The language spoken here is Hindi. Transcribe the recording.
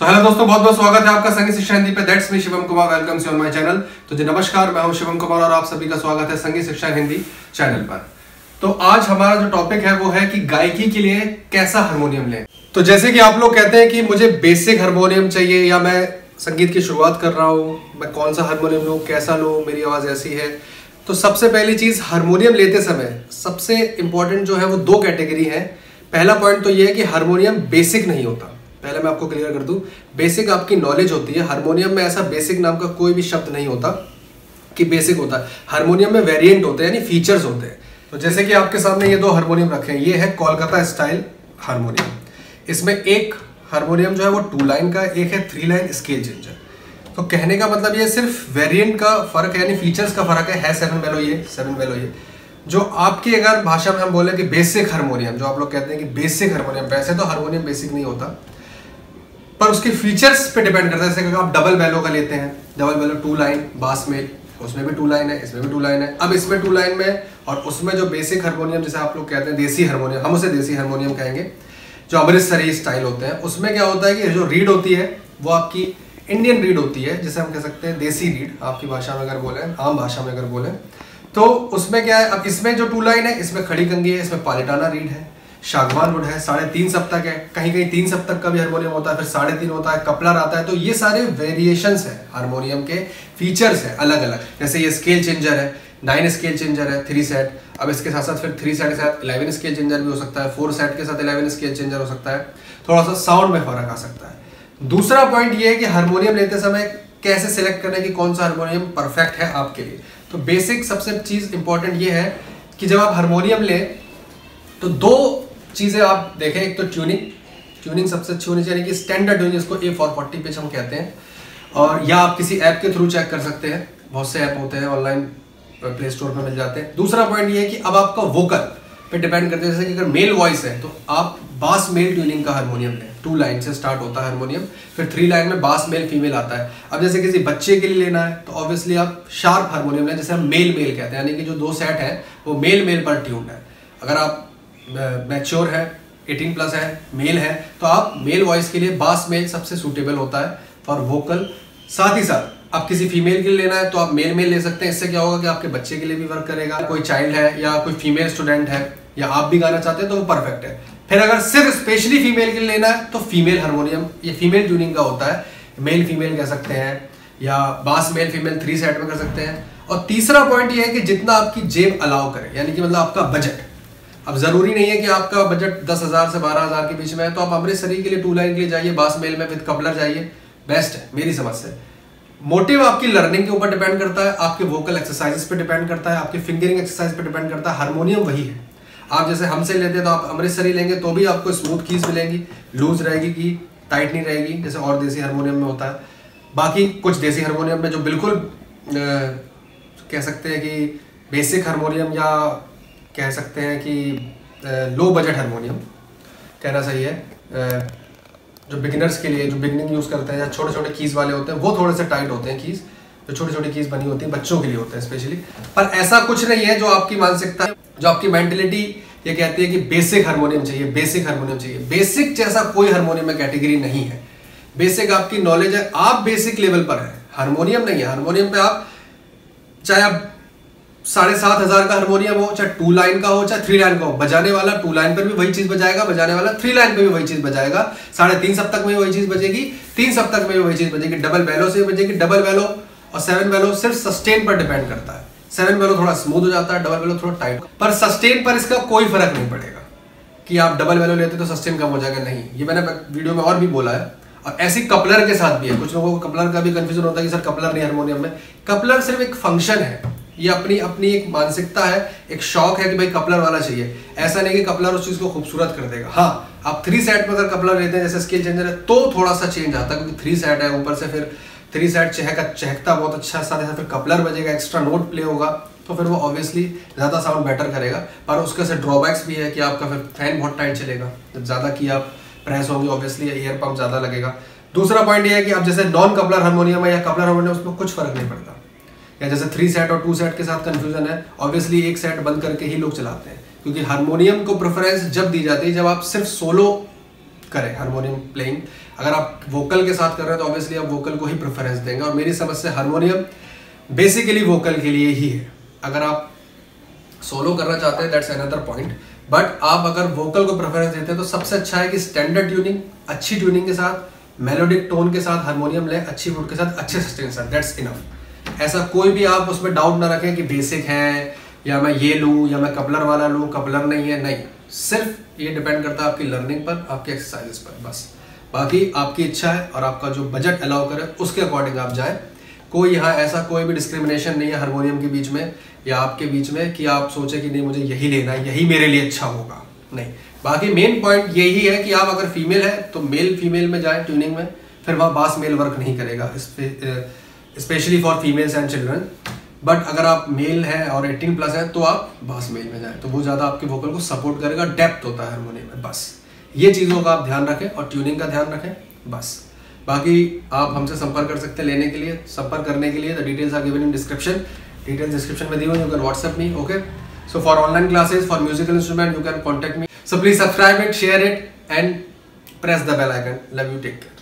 So, हेलो दोस्तों, बहुत बहुत स्वागत है आपका संगीत शिक्षा हिंदी पे। That's me Shivam Kumar, welcome to my channel. तो जी नमस्कार, मैं हूं शिवम कुमार और आप सभी का स्वागत है संगीत शिक्षा हिंदी चैनल पर। तो आज हमारा जो टॉपिक है वो है कि गायकी के लिए कैसा हारमोनियम लें। तो जैसे कि आप लोग कहते हैं कि मुझे बेसिक हारमोनियम चाहिए या मैं संगीत की शुरुआत कर रहा हूँ, मैं कौन सा हारमोनियम लूँ, कैसा लूँ, मेरी आवाज़ ऐसी है। तो सबसे पहली चीज़, हारमोनियम लेते समय सबसे इम्पॉर्टेंट जो है वो दो कैटेगरी है। पहला पॉइंट तो ये है कि हारमोनियम बेसिक नहीं होता। पहले मैं आपको क्लियर कर दूं, बेसिक आपकी नॉलेज होती है। हारमोनियम में ऐसा बेसिक नाम का कोई भी शब्द नहीं होता कि बेसिक होता है। हारमोनियम में वेरिएंट होते हैं, यानी फीचर्स होते हैं। तो जैसे कि आपके सामने ये दो हारमोनियम रखे हैं, ये है कोलकाता स्टाइल हारमोनियम। इसमें एक हारमोनियम जो है वो 2 लाइन का, एक है 3 लाइन स्केल चेंजर। तो कहने का मतलब ये सिर्फ वेरिएंट का फर्क है, यानी फीचर्स का फर्क है। 7 बेलो ये, 7 बेलो ये। जो आपकी अगर भाषा में हम बोले कि बेसिक हारमोनियम, जो आप लोग कहते हैं कि बेसिक हारमोनियम, वैसे तो हारमोनियम बेसिक नहीं होता, पर उसके फीचर्स पे डिपेंड करता है। जैसे कि आप डबल बेलो का लेते हैं, डबल बेलो 2 लाइन बास में, उसमें भी 2 लाइन है, इसमें भी 2 लाइन है। अब इसमें 2 लाइन में और उसमें जो बेसिक हारमोनियम, जैसे आप लोग कहते हैं देसी हारमोनियम, हम उसे देसी हारमोनियम कहेंगे, जो अमृतसरी स्टाइल होते हैं, उसमें क्या होता है कि जो रीड होती है वो आपकी इंडियन रीड होती है, जैसे हम कह सकते हैं देसी रीड, आपकी भाषा में अगर बोलें, आम भाषा में अगर बोलें, तो उसमें क्या है। अब इसमें जो 2 लाइन है, इसमें खड़ी कंगी है, इसमें पालिटाना रीड है, शागवान वुड है, 3.5 सप्तक है, कहीं कहीं 3 सप्तक का भी हारमोनियम होता है, फिर 3.5 होता है, कपलर आता है। तो ये सारे वेरिएशंस है हारमोनियम के, फीचर्स है अलग अलग। जैसे ये स्केल चेंजर है, 9 स्केल चेंजर है, 3 सेट। अब इसके साथ साथ फिर 3 सेट के साथ 11 स्केल चेंजर भी हो सकता है, 4 सेट के साथ 11 स्केल चेंजर हो सकता है। थोड़ा सा साउंड में फर्क आ सकता है। दूसरा पॉइंट ये है कि हारमोनियम लेते समय कैसे सिलेक्ट करना है कि कौन सा हारमोनियम परफेक्ट है आपके लिए। तो बेसिक सबसे चीज़ इम्पॉर्टेंट ये है कि जब आप हारमोनियम लें तो दो चीज़ें आप देखें। एक तो ट्यूनिंग सबसे अच्छी होनी चाहिए, कि स्टैंडर्ड ट्यूनिंग, इसको A440 पिच हम कहते हैं, और या आप किसी ऐप के थ्रू चेक कर सकते हैं। बहुत से ऐप होते हैं, ऑनलाइन प्ले स्टोर पर मिल जाते हैं। दूसरा पॉइंट ये है कि अब आपका वोकल पे डिपेंड करते हैं। जैसे कि अगर मेल वॉइस है तो आप बास मेल ट्यूनिंग का हारमोनियम लें। 2 लाइन से स्टार्ट होता है हारमोनियम, फिर 3 लाइन में बास मेल फीमेल आता है। अब जैसे किसी बच्चे के लिए लेना है तो ऑब्वियसली आप शार्प हारमोनियम लें, जैसे हम मेल मेल कहते हैं, यानी कि जो 2 सेट है वो मेल मेल पर ट्यून्ड है। अगर आप मैच्योर है, 18+ है, मेल है, तो आप मेल वॉइस के लिए बास मेल सबसे सूटेबल होता है फॉर वोकल। साथ ही साथ आप किसी फीमेल के लिए लेना है तो आप मेल मेल ले सकते हैं। इससे क्या होगा कि आपके बच्चे के लिए भी वर्क करेगा। कोई चाइल्ड है या कोई फीमेल स्टूडेंट है या आप भी गाना चाहते हैं तो वो परफेक्ट है। फिर अगर सिर्फ स्पेशली फीमेल के लिए लेना है तो फीमेल हारमोनियम, ये फीमेल ट्यूनिंग का होता है, मेल फीमेल कह सकते हैं, या बास मेल फीमेल 3 सेट में कर सकते हैं। और तीसरा पॉइंट ये है कि जितना आपकी जेब अलाउ करे, यानी कि मतलब आपका बजट। अब जरूरी नहीं है कि आपका बजट 10,000 से 12,000 के बीच में है तो आप अमृतसरी के लिए 2 लाइन के लिए जाइए, बास मेल में विद कपलर जाइए, बेस्ट है मेरी समझ से। मोटिव आपकी लर्निंग के ऊपर डिपेंड करता है, आपके वोकल एक्सरसाइजेस पे डिपेंड करता है, आपके फिंगरिंग एक्सरसाइज पे डिपेंड करता है। हारमोनियम वही है। आप जैसे हमसे लेते हैं तो आप अमृतसरी लेंगे तो भी आपको स्मूथ कीज मिलेंगी, लूज रहेगी की, टाइट नहीं रहेगी, जैसे और देसी हारमोनियम में होता है। बाकी कुछ देसी हारमोनियम में जो बिल्कुल कह सकते हैं कि बेसिक हारमोनियम, या कह सकते हैं कि लो बजट हारमोनियम कहना सही है, जो बिगिनर्स के लिए, जो बिगिनिंग यूज़ करते हैं, या छोटे छोटे कीज़ वाले होते हैं, वो थोड़े से टाइट होते हैं कीज़, जो छोटी छोटी कीज़ बनी होती है, बच्चों के लिए होते हैं स्पेशली। पर ऐसा कुछ नहीं है जो आपकी मानसिकता, जो आपकी मेंटलिटी ये कहती है कि बेसिक हारमोनियम चाहिए, बेसिक हारमोनियम चाहिए। बेसिक जैसा कोई हारमोनियम में कैटेगरी नहीं है। बेसिक आपकी नॉलेज है, आप बेसिक लेवल पर है, हारमोनियम नहीं है। हारमोनियम पर आप चाहे आप 7,500 का हारमोनियम हो, चाहे 2 लाइन का हो, चाहे 3 लाइन का हो, बजाने वाला 2 लाइन पर भी वही चीज़ बजाएगा, बजाने वाला 3 लाइन पर भी वही चीज़ बजाएगा, 3.5 सप्तक में भी वही चीज़ बजेगी, 3 सप्तक में भी वही चीज़ बजेगी, डबल बेलो से भी बजेगी। डबल बेलो और 7 बेलो सिर्फ सस्टेन पर डिपेंड करता है। 7 बेलो थोड़ा स्मूथ हो जाता है, डबल बेलो थोड़ा टाइट, पर सस्टेन पर इसका कोई फर्क नहीं पड़ेगा कि आप डबल बेलो लेते तो सस्टेन कम हो जाएगा, नहीं। ये मैंने वीडियो में और भी बोला है, और ऐसी कपलर के साथ भी है। कुछ लोगों को कपलर का भी कन्फ्यूजन होता है कि सर कपलर नहीं हारमोनियम में। कपलर सिर्फ एक फंक्शन है, ये अपनी अपनी एक मानसिकता है, एक शौक है कि भाई कपलर वाला चाहिए। ऐसा नहीं कि कपलर उस चीज़ को खूबसूरत कर देगा। हाँ, आप 3 सेट में अगर कपलर लेते हैं, जैसे स्केल चेंजर है, तो थोड़ा सा चेंज आता है, क्योंकि 3 सेट है, ऊपर से फिर 3 सेट चहकता बहुत अच्छा सा, फिर कपलर बजेगा, एक्स्ट्रा नोट प्ले होगा, तो फिर वो ऑब्वियसली ज़्यादा साउंड बेटर करेगा। पर उसके से ड्रॉबैक्स भी है कि आपका फिर फैन बहुत टाइट चलेगा, जब ज़्यादा की आप प्रेस होंगे ऑब्वियसली एयर पंप ज़्यादा लगेगा। दूसरा पॉइंट ये है कि आप जैसे नॉन कपलर हारमोनियम है या कपलर हारमोनियम, उसमें कुछ फर्क नहीं पड़ता। या जैसे 3 सेट और 2 सेट के साथ कन्फ्यूजन है, ऑब्वियसली 1 सेट बंद करके ही लोग चलाते हैं, क्योंकि हारमोनियम को प्रेफरेंस जब दी जाती है जब आप सिर्फ सोलो करें हारमोनियम प्लेइंग। अगर आप वोकल के साथ कर रहे हैं तो ऑब्वियसली आप वोकल को ही प्रेफरेंस देंगे, और मेरी समझ से हारमोनियम बेसिकली वोकल के लिए ही है। अगर आप सोलो करना चाहते हैं दैट्स अनदर पॉइंट, बट आप अगर वोकल को प्रेफरेंस देते हैं तो सबसे अच्छा है कि स्टैंडर्ड ट्यूनिंग, अच्छी ट्यूनिंग के साथ, मेलोडिक टोन के साथ हारमोनियम लें, अच्छी वुड के साथ, अच्छे सस्टेन के साथ, दैट्स इनफ। ऐसा कोई भी आप उसमें डाउट ना रखें कि बेसिक है या मैं ये लूँ या मैं कपलर वाला लूँ, कपलर नहीं है, नहीं। सिर्फ ये डिपेंड करता है आपकी लर्निंग पर, आपकी एक्सरसाइजेस पर, बस। बाकी आपकी इच्छा है और आपका जो बजट अलाउ करे उसके अकॉर्डिंग आप जाएं। कोई यहाँ ऐसा कोई भी डिस्क्रिमिनेशन नहीं है हारमोनियम के बीच में या आपके बीच में कि आप सोचे कि नहीं मुझे यही लेना है, यही मेरे लिए अच्छा होगा, नहीं। बाकी मेन पॉइंट यही है कि आप अगर फीमेल है तो मेल फीमेल में जाएं ट्यूनिंग में, फिर वहाँ बास मेल वर्क नहीं करेगा, specially for females and children. But अगर आप मेल हैं और 18 प्लस हैं तो आप बास मेल में जाएं, तो वो ज़्यादा आपके वोकल को सपोर्ट करेगा, डेप्थ होता है हारमोनियम में। बस ये चीज़ों का आप ध्यान रखें और ट्यूनिंग का ध्यान रखें, बस। बाकी आप हमसे संपर्क कर सकते हैं लेने के लिए, संपर्क करने के लिए the details are given in description, details description में दी हुई, you can WhatsApp me, okay. So for online classes, for musical instrument, you can contact me. So please subscribe it, share it and press the bell icon. Love you, take care.